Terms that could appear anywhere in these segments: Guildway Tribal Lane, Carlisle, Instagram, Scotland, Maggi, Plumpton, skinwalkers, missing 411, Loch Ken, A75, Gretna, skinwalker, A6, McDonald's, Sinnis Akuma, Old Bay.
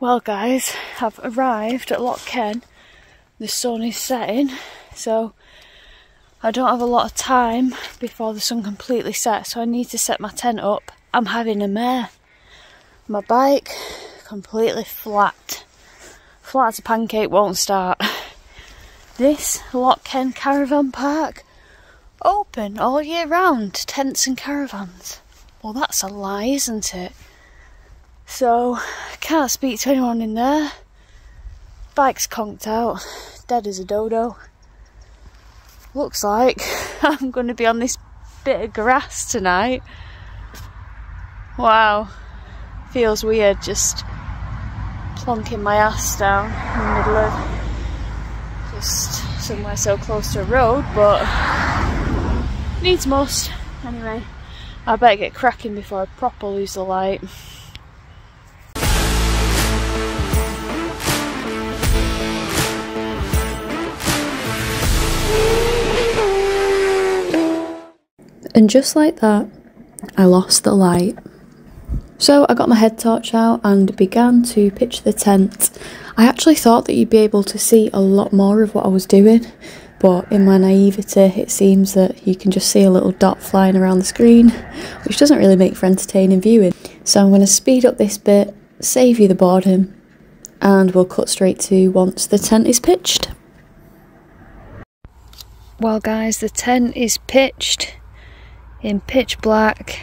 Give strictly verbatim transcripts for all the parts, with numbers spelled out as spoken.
Well guys, I've arrived at Loch Ken. The sun is setting, so I don't have a lot of time before the sun completely sets, so I need to set my tent up. I'm having a mare. My bike, completely flat. Flat as a pancake, won't start. This Loch Ken Caravan Park, open all year round to tents and caravans. Well, that's a lie, isn't it? So, I can't speak to anyone in there. Bike's conked out, dead as a dodo. Looks like I'm going to be on this bit of grass tonight. Wow, feels weird just plonking my ass down in the middle of just somewhere so close to a road, but needs must. Anyway, I better get cracking before I proper lose the light. And just like that, I lost the light. So I got my head torch out and began to pitch the tent. I actually thought that you'd be able to see a lot more of what I was doing, but in my naivety it seems that you can just see a little dot flying around the screen, which doesn't really make for entertaining viewing. So I'm going to speed up this bit, save you the boredom, and we'll cut straight to once the tent is pitched. Well guys, the tent is pitched in pitch black,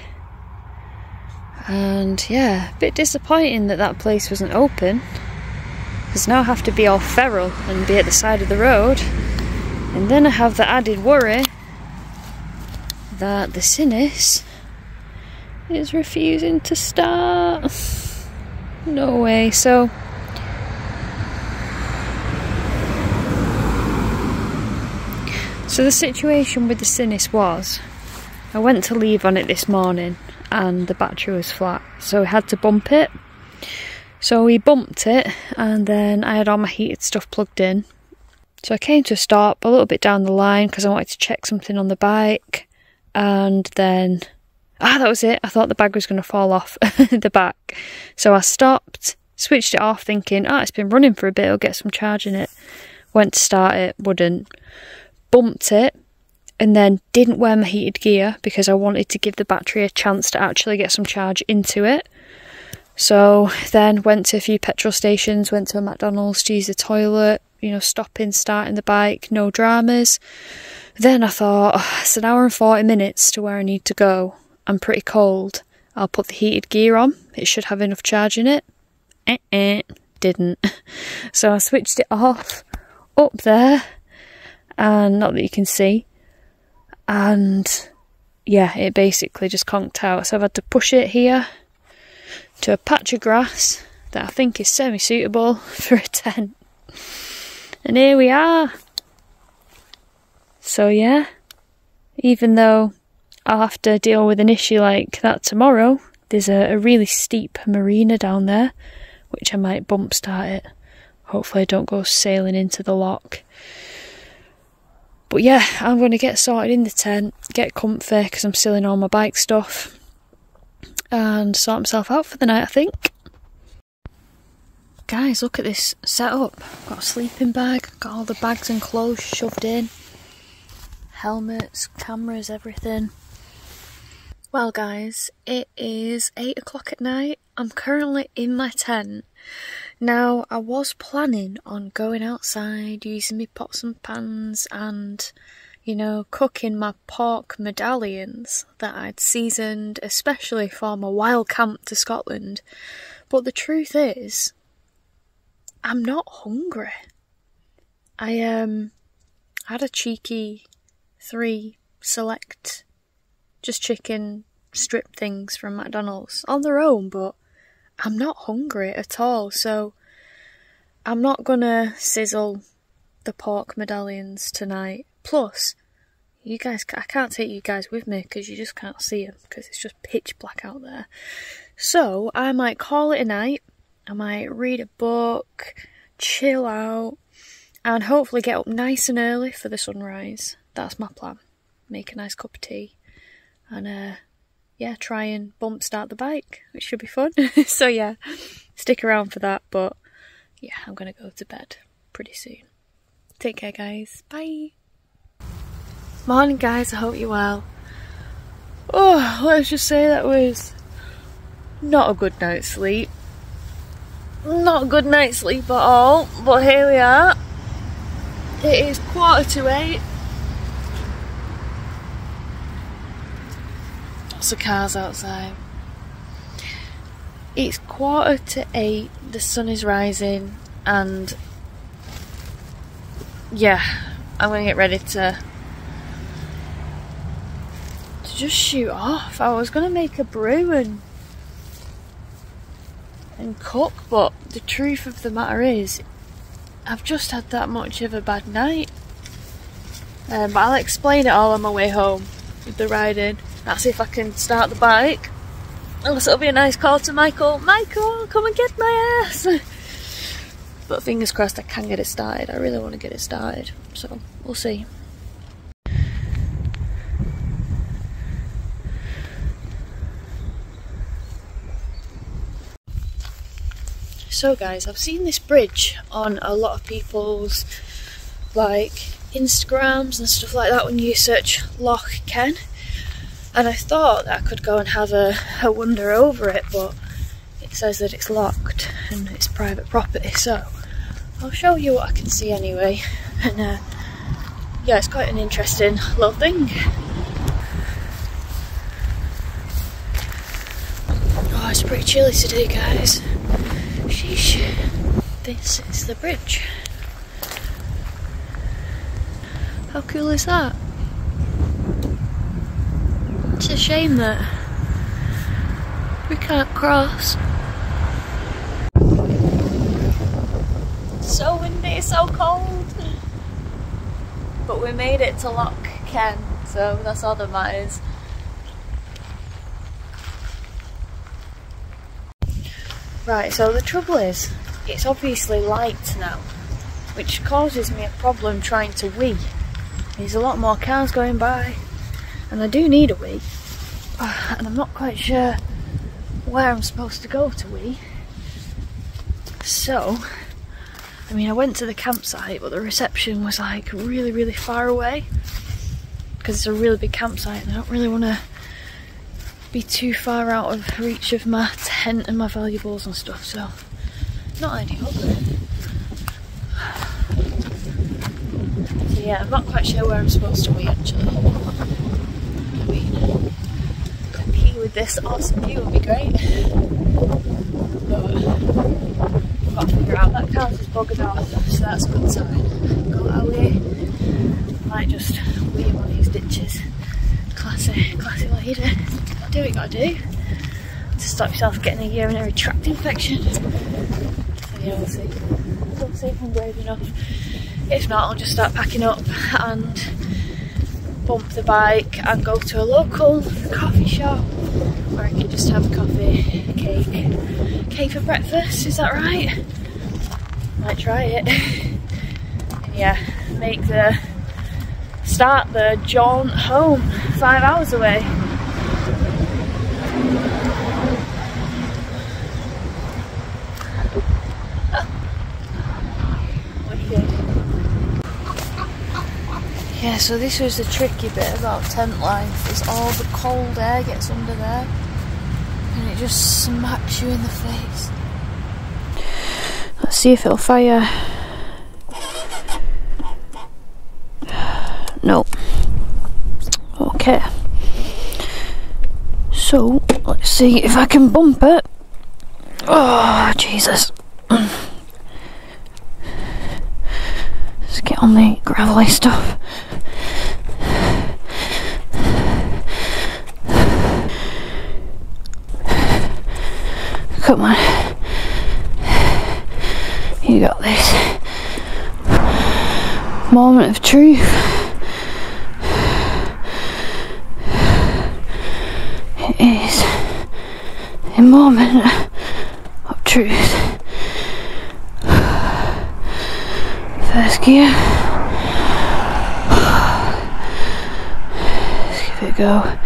and yeah, a bit disappointing that that place wasn't open, because now I have to be all feral and be at the side of the road, and then I have the added worry that the Sinnis is refusing to start. No way. So so the situation with the Sinnis was, I went to leave on it this morning and the battery was flat, so we had to bump it. So we bumped it, and then I had all my heated stuff plugged in. So I came to a stop a little bit down the line because I wanted to check something on the bike, and then, ah, that was it. I thought the bag was going to fall off the back. So I stopped, switched it off thinking, ah, oh, it's been running for a bit, I'll get some charge in it. Went to start it, wouldn't. Bumped it. And then didn't wear my heated gear because I wanted to give the battery a chance to actually get some charge into it. So then went to a few petrol stations, went to a McDonald's to use the toilet, you know, stopping, starting the bike, no dramas. Then I thought, oh, it's an hour and forty minutes to where I need to go. I'm pretty cold. I'll put the heated gear on. It should have enough charge in it. Eh-eh, didn't. So I switched it off up there, and not that you can see. And yeah, it basically just conked out. So I've had to push it here to a patch of grass that I think is semi-suitable for a tent. And here we are. So yeah, even though I'll have to deal with an issue like that tomorrow, there's a, a really steep marina down there, which I might bump start it. Hopefully I don't go sailing into the loch. But yeah, I'm going to get sorted in the tent, get comfy because I'm still in all my bike stuff, and sort myself out for the night, I think. Guys, look at this setup. Got a sleeping bag, got all the bags and clothes shoved in. Helmets, cameras, everything. Well guys, it is eight o'clock at night. I'm currently in my tent. Now, I was planning on going outside, using my pots and pans and, you know, cooking my pork medallions that I'd seasoned, especially for my wild camp to Scotland. But the truth is, I'm not hungry. I um, had a cheeky three select just chicken strip things from McDonald's on their own, but I'm not hungry at all, so I'm not gonna sizzle the pork medallions tonight. Plus, you guys, I can't take you guys with me because you just can't see them because it's just pitch black out there. So I might call it a night. I might read a book, chill out, and hopefully get up nice and early for the sunrise. That's my plan. Make a nice cup of tea, and uh. yeah, try and bump start the bike, which should be fun. So yeah, stick around for that, but yeah, I'm gonna go to bed pretty soon. Take care, guys. Bye. Morning, guys. I hope you're well. Oh, let's just say that was not a good night's sleep. Not a good night's sleep at all, but here we are. It is quarter to eight. Lots of cars outside. It's quarter to eight, the sun is rising, and yeah, I'm gonna get ready to to just shoot off. I was gonna make a brew and and cook, but the truth of the matter is I've just had that much of a bad night, um, but I'll explain it all on my way home with the riding. That's if I can start the bike. Unless it'll be a nice call to Michael. Michael, come and get my ass! But fingers crossed I can get it started. I really want to get it started. So, we'll see. So guys, I've seen this bridge on a lot of people's like Instagrams and stuff like that when you search Loch Ken. And I thought that I could go and have a, a wander over it, but it says that it's locked and it's private property, so I'll show you what I can see anyway. And uh, yeah, it's quite an interesting little thing. Oh, it's pretty chilly today, guys. Sheesh. This is the bridge. How cool is that? It's a shame that we can't cross. It's so windy, it's so cold. But we made it to Loch Ken, so that's all that matters. Right, so the trouble is, it's obviously light now, which causes me a problem trying to wee. There's a lot more cars going by. And I do need a wee, and I'm not quite sure where I'm supposed to go to wee. So, I mean, I went to the campsite, but the reception was like really, really far away because it's a really big campsite, and I don't really want to be too far out of reach of my tent and my valuables and stuff. So, not ideal. So yeah, I'm not quite sure where I'm supposed to wee actually. With this awesome view would be great, but we've got to figure out that car's is buggered off, so that's a good sign. Go that way, might just wee in one of these ditches. Classy, classy lady. Gotta do what you gotta do to stop yourself getting a urinary tract infection. So yeah, we'll see. We'll see if I'm brave enough. If not, I'll just start packing up and bump the bike and go to a local coffee shop where I can just have a coffee, a cake, cake for breakfast, is that right? Might try it. And yeah, make the, start the jaunt home, five hours away. Yeah, so this was the tricky bit about tent life, is all the cold air gets under there and it just smacks you in the face. Let's see if it'll fire. No. Okay. So, let's see if I can bump it. Oh, Jesus. Let's get on the gravelly stuff. Come on, you got this. Moment of truth. It is a moment of truth. First gear. Let's give it a go.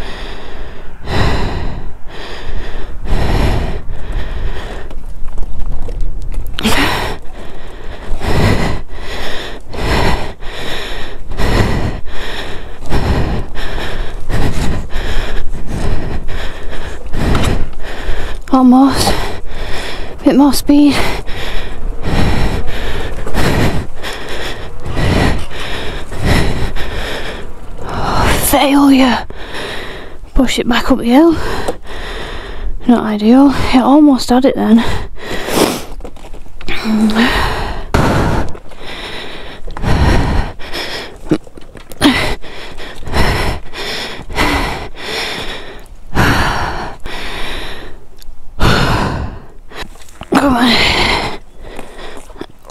almost. A bit more speed. Oh, failure. Push it back up the hill. Not ideal. It almost had it then. Come on.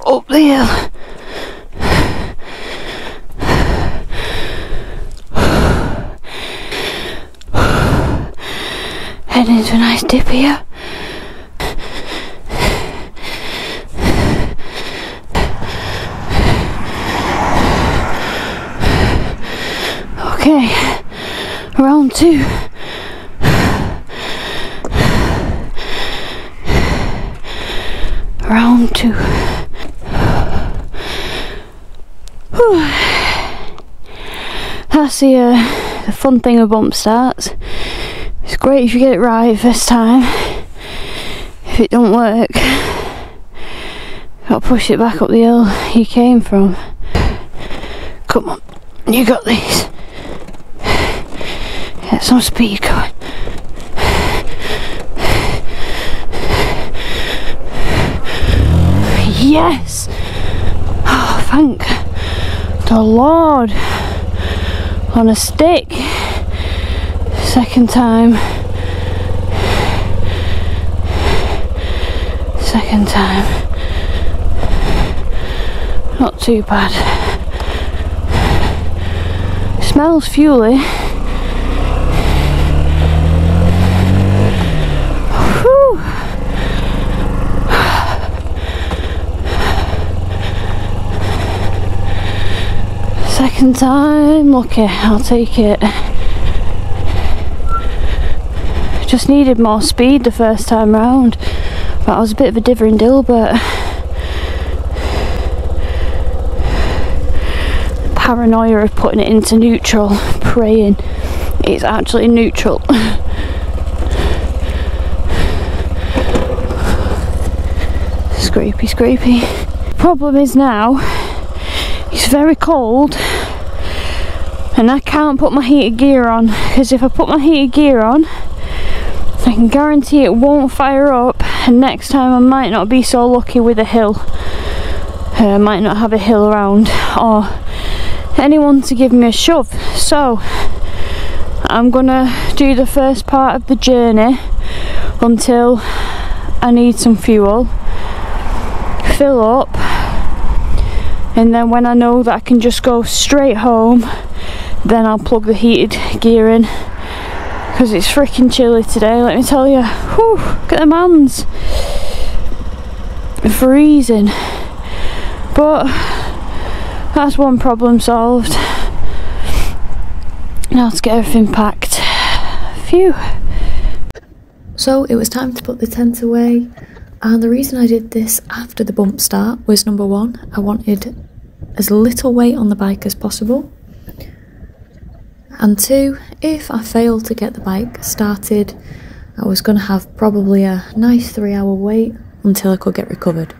Up the hill. Heading into a nice dip here. Okay, round two. Round two. Whew. That's the, uh, the fun thing with bump starts. It's great if you get it right first time. If it don't work, gotta push it back up the hill you came from. Come on, you got this. Get some speed going. Yes! Oh, thank the Lord. On a stick. Second time. Second time. Not too bad. Smells fuely. Whew. Second time. Lucky, I'll take it. Just needed more speed the first time round, but I was a bit of a diver and dilbert. Paranoia of putting it into neutral, praying it's actually neutral. Scrapey, scrapey. Problem is now, it's very cold and I can't put my heated gear on, because if I put my heated gear on, I can guarantee it won't fire up, and next time I might not be so lucky with a hill. I uh, might not have a hill around or anyone to give me a shove. So I'm gonna do the first part of the journey until I need some fuel, fill up, and then when I know that I can just go straight home, then I'll plug the heated gear in. Because it's freaking chilly today, let me tell you. Whew, look at them hands. Freezing. But that's one problem solved. Now to get everything packed. Phew. So it was time to put the tent away. And the reason I did this after the bump start was, number one, I wanted as little weight on the bike as possible. And two, if I failed to get the bike started, I was going to have probably a nice three hour wait until I could get recovered.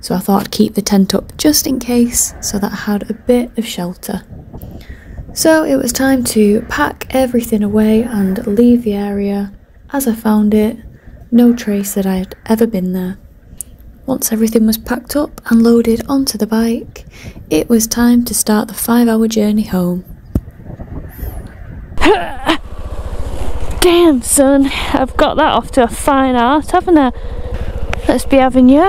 So I thought I'd keep the tent up just in case, so that I had a bit of shelter. So it was time to pack everything away and leave the area as I found it, no trace that I had ever been there. Once everything was packed up and loaded onto the bike, it was time to start the five hour journey home. Damn son, I've got that off to a fine art, haven't I? Let's be having you.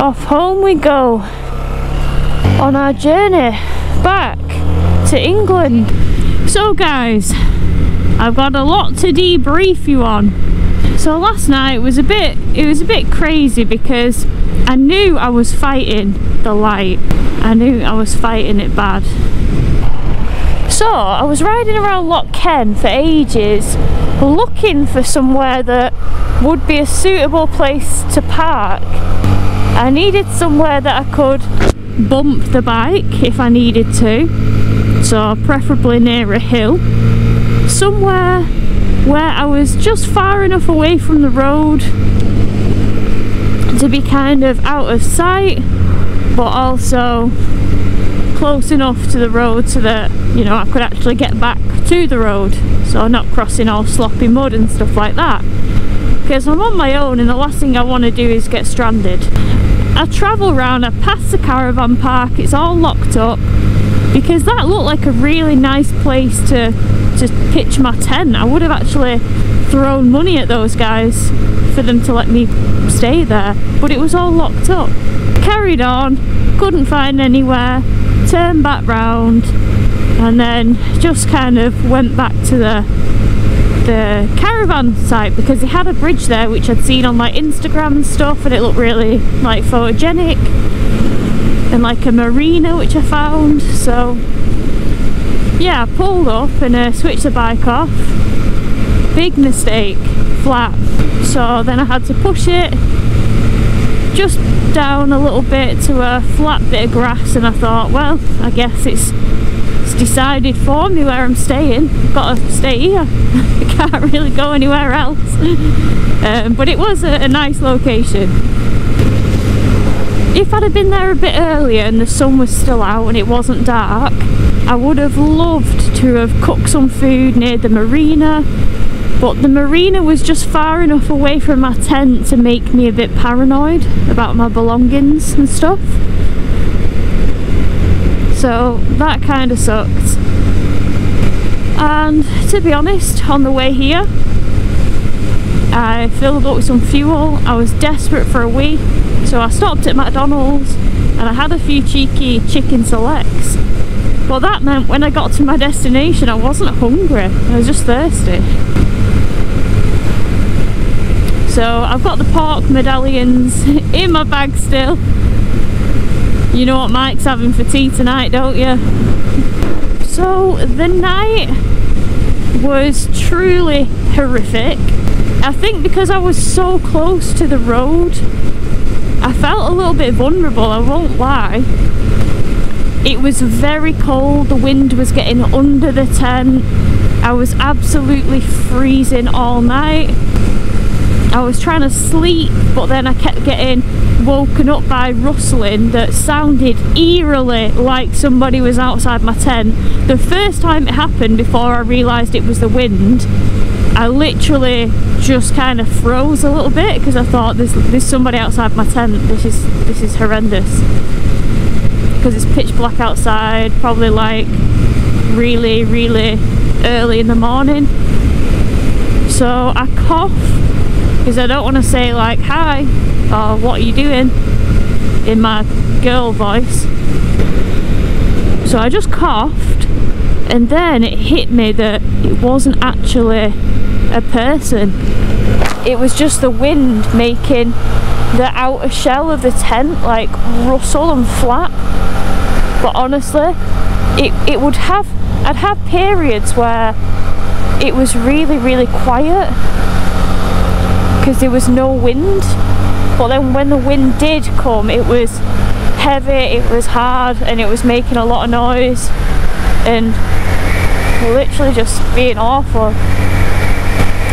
Off home we go. On our journey back to England. So guys, I've got a lot to debrief you on. So last night was a bit, it was a bit crazy because I knew I was fighting the light. I knew I was fighting it bad. So I was riding around Loch Ken for ages looking for somewhere that would be a suitable place to park. I needed somewhere that I could bump the bike if I needed to, so preferably near a hill. somewhere where I was just far enough away from the road to be kind of out of sight, but also close enough to the road so that, you know, I could actually get back to the road, so I'm not crossing all sloppy mud and stuff like that, because I'm on my own and the last thing I want to do is get stranded. I travel round, I pass the caravan park, it's all locked up, because that looked like a really nice place to, to pitch my tent. I would have actually thrown money at those guys for them to let me stay there, but it was all locked up. Carried on, couldn't find anywhere, turned back round and then just kind of went back to the the caravan site, because they had a bridge there which I'd seen on like Instagram and stuff, and it looked really like photogenic, and like a marina which I found. So yeah, I pulled up and uh, switched the bike off. Big mistake, flat, so then I had to push it just down a little bit to a flat bit of grass, and I thought, well, I guess it's, it's decided for me where I'm staying. I've got to stay here. I can't really go anywhere else. Um, but it was a, a nice location. If I'd have been there a bit earlier and the sun was still out and it wasn't dark, I would have loved to have cooked some food near the marina, but the marina was just far enough away from my tent to make me a bit paranoid about my belongings and stuff. So that kind of sucked. And to be honest, on the way here, I filled up with some fuel. I was desperate for a wee, so I stopped at McDonald's and I had a few cheeky chicken selects. But that meant when I got to my destination, I wasn't hungry, I was just thirsty. So I've got the pork medallions in my bag still. You know what Mike's having for tea tonight, don't you? So the night was truly horrific. I think because I was so close to the road, I felt a little bit vulnerable, I won't lie. It was very cold, the wind was getting under the tent, I was absolutely freezing all night. I was trying to sleep, but then I kept getting woken up by rustling that sounded eerily like somebody was outside my tent. The first time it happened, before I realised it was the wind, I literally just kind of froze a little bit, because I thought there's, there's somebody outside my tent, this is, this is horrendous. Because it's pitch black outside, probably like really, really early in the morning. So I coughed, because I don't want to say like, hi, or what are you doing, in my girl voice. So I just coughed, and then it hit me that it wasn't actually a person. It was just the wind making the outer shell of the tent like rustle and flap. But honestly, it, it would have, I'd have periods where it was really, really quiet, because there was no wind, but then when the wind did come, it was heavy, it was hard, and it was making a lot of noise and literally just being awful.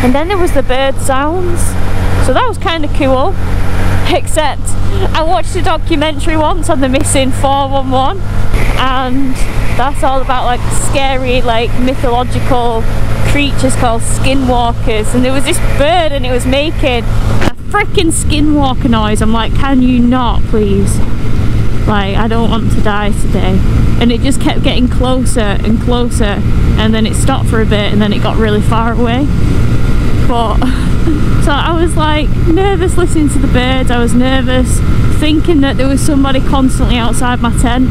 And then there was the bird sounds, so that was kind of cool, except I watched a documentary once on the missing four one one, and that's all about like scary like mythological creatures called skinwalkers, and there was this bird and it was making a freaking skinwalker noise. I'm like, can you not please, like I don't want to die today. And it just kept getting closer and closer, and then it stopped for a bit, and then it got really far away. But so I was like nervous listening to the birds, I was nervous thinking that there was somebody constantly outside my tent.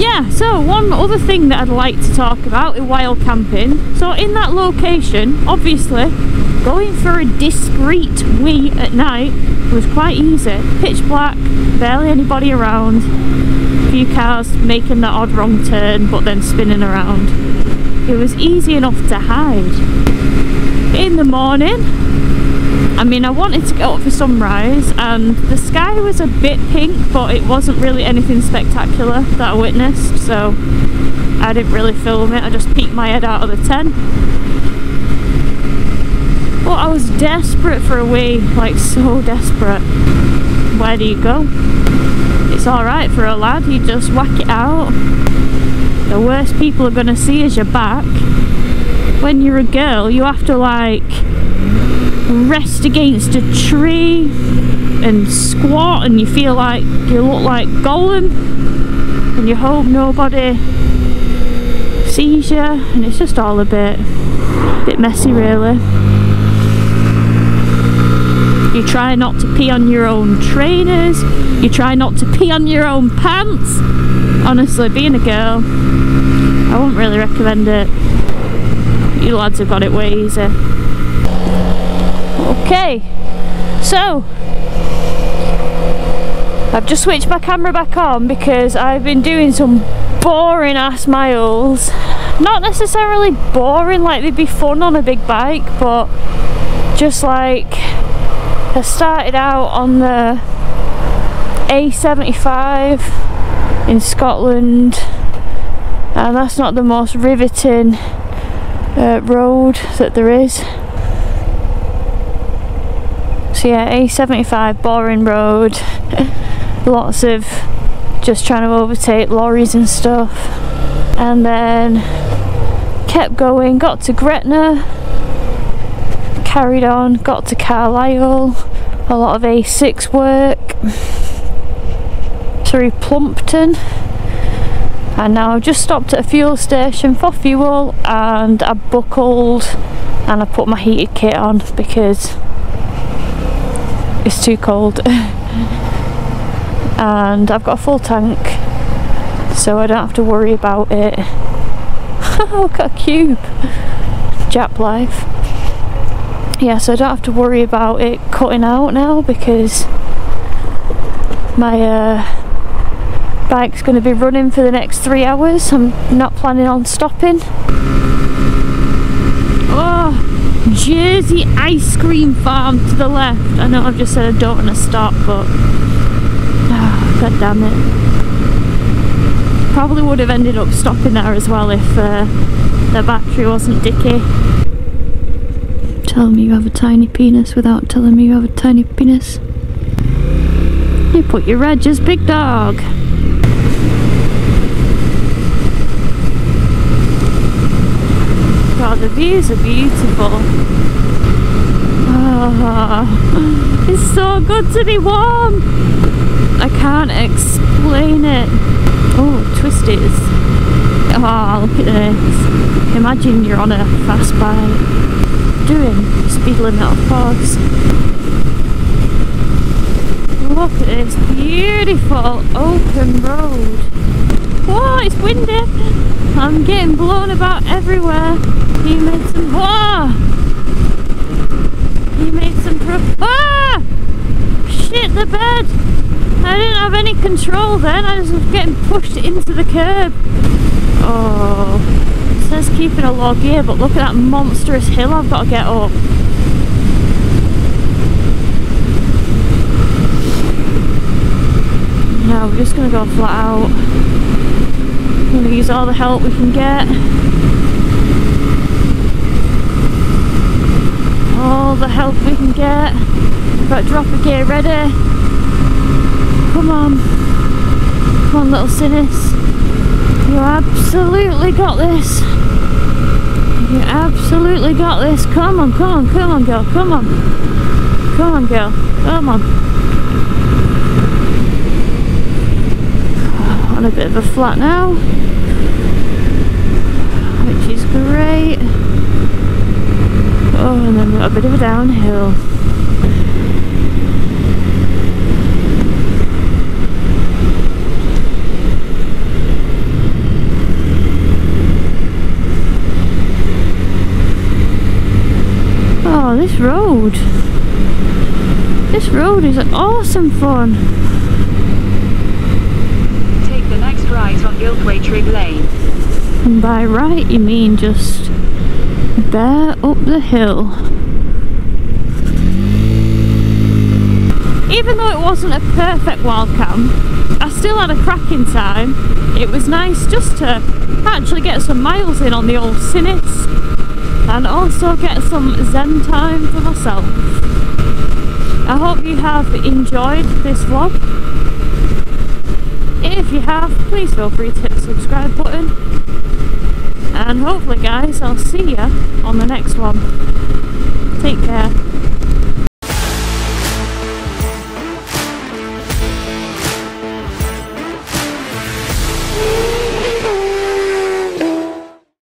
Yeah, so one other thing that I'd like to talk about is wild camping. So in that location, obviously, going for a discreet wee at night was quite easy. Pitch black, barely anybody around, a few cars making that odd wrong turn but then spinning around. It was easy enough to hide. In the morning, I mean, I wanted to get up for sunrise, and the sky was a bit pink, but it wasn't really anything spectacular that I witnessed, so I didn't really film it, I just peeked my head out of the tent. But I was desperate for a wee, like so desperate. Where do you go? It's alright for a lad, you just whack it out. The worst people are going to see is your back. When you're a girl, you have to like rest against a tree and squat, and you feel like you look like Gollum, and you hope nobody sees you, and it's just all a bit bit messy really. You try not to pee on your own trainers, you try not to pee on your own pants. Honestly, being a girl, I wouldn't really recommend it. You lads have got it way easier. Okay, so I've just switched my camera back on because I've been doing some boring ass miles. Not necessarily boring, like they'd be fun on a big bike, but just like I started out on the A seventy-five in Scotland, and that's not the most riveting uh, road that there is. So yeah, A seventy-five, boring road, lots of just trying to overtake lorries and stuff. And then kept going, got to Gretna, carried on, got to Carlisle, a lot of A six work, through Plumpton, and now I've just stopped at a fuel station for fuel, and I buckled and I put my heated kit on because it's too cold. And I've got a full tank, so I don't have to worry about it. Look at a cube. Jap life. Yeah, so I don't have to worry about it cutting out now because my uh, bike's going to be running for the next three hours. I'm not planning on stopping. Oh! Jersey ice cream farm to the left. I know I've just said I don't want to stop, but oh, god damn it. Probably would have ended up stopping there as well if uh, the battery wasn't dicky. Tell me you have a tiny penis without telling me you have a tiny penis. You put your reg as big dog. Oh, the views are beautiful. Oh, it's so good to be warm. I can't explain it. Oh, twisties. Oh, look at this. Imagine you're on a fast bike. Doing speed limit, of course. Look at this beautiful open road. Whoa, it's windy. I'm getting blown about everywhere. He made some. Whoa! He made some. Pro ah! Shit the bed! I didn't have any control then, I just was getting pushed into the curb. Oh. It says keeping a low gear, but look at that monstrous hill I've got to get up. Now we're just going to go flat out. I'm going to use all the help we can get. All the help we can get. We've got dropper gear ready. Come on. Come on, little Sinnis. You absolutely got this. You absolutely got this. Come on, come on, come on, girl. Come on. Come on, girl. Come on. On a bit of a flat now, which is great. Oh, and then we've got a bit of a downhill. Oh, this road. This road is awesome fun. Take the next right on Guildway Tribal Lane. And by right you mean just bear up the hill. Even though it wasn't a perfect wild camp, I still had a cracking time. It was nice just to actually get some miles in on the old Sinnis and also get some zen time for myself. I hope you have enjoyed this vlog. If you have, please feel free to hit the subscribe button, and hopefully guys, I'll see you on the next one. Take care.